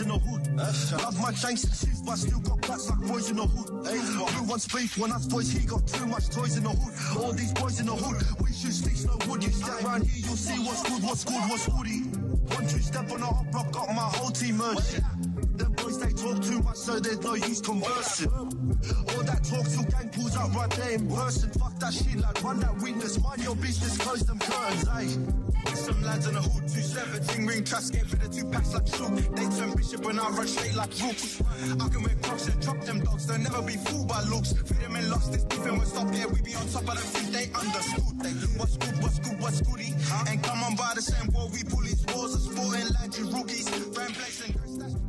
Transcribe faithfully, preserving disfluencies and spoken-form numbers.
In the hood, love my chains and shoes, but still got bats like boys in the hood. Who wants beef when us boys? He got too much toys in the hood. All these boys in the hood, we shoot sticks, no wood. You stand round here, you'll see what's good, what's good, what's woody. One two step on a hot block, got my whole team merged. Them boys they talk too much, so there's no use conversing. All that talk till gang pulls up right there in person. Fuck that shit, like run that weakness, mind your business, close them curtains, ayy. Some lads in the hood, two seventeen ring traps, get rid of two packs like shook. They turn bishop and I run straight like rooks. I can wear crocs and drop them dogs, they'll never be fooled by looks. Freedom and lost, this different, we're stopped there, we be on top. I don't think they understood. They what's good, what's good, what's goody? Huh? And come on by the same wall, we bullies, wars of sporting lads, you rookies, fan place and